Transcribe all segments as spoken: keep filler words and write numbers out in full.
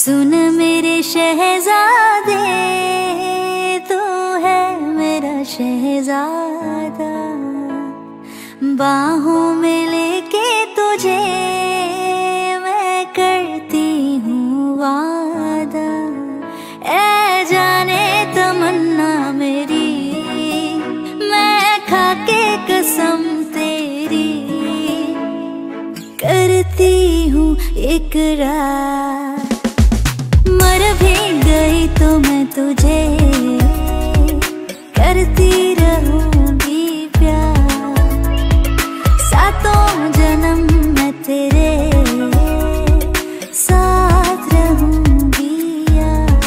सुन मेरे शहजादे, तू है मेरा शहजादा। बाहों में लेके तुझे मैं करती हूँ वादा। ऐ जाने तमन्ना मेरी, मैं खाके कसम तेरी करती हूँ इकरार। मर भी गई तो मैं तुझे करती रहूंगी प्यार। सातों जन्म मैं तेरे साथ रहूंगी यार।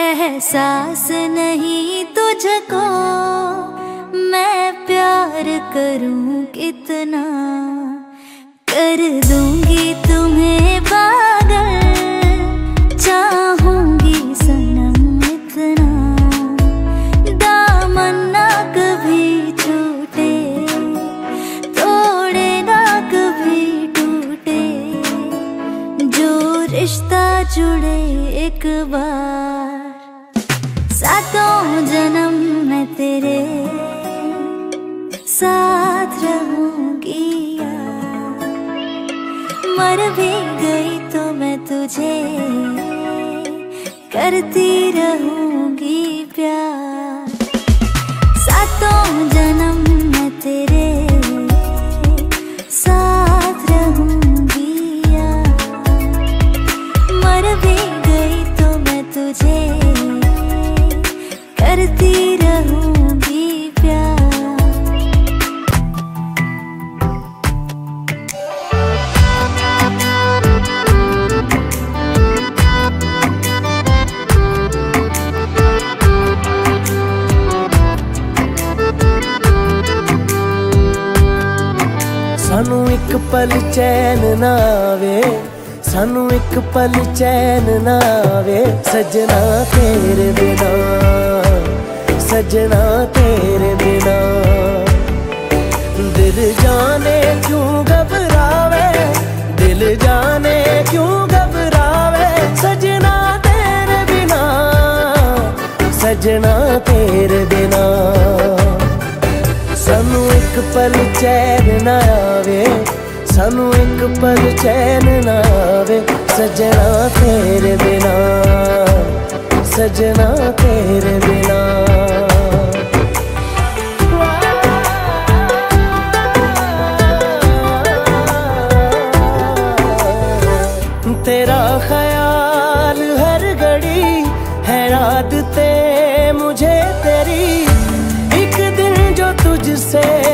एहसास नहीं तुझको मैं प्यार करूं कितना। कर दूंगी तुम्हें रिश्ता जुड़े एक बार। सातों जन्म मैं तेरे साथ रहूंगी यार। मर भी गई तो मैं तुझे करती रहूंगी प्यार। सातों जन्म मैं तेरे साथ रहूंगी। करती रहूंगी प्यार। सानू एक पल चैन ना आवे, सानू एक पल चैन ना आवे सजना तेरे बिना, सजना तेरे बिना। दिल जाने क्यों घबरावे, दिल जाने क्यों घबरावे सजना तेरे बिना, सजना तेरे बिना। सानू एक पल चैन ना आवे, सानू एक पल चैन ना आवे सजना तेरे बिना, सजना तेरे बिना। तेरा ख्याल हर घड़ी है रात ते मुझे तेरी। एक दिन जो तुझसे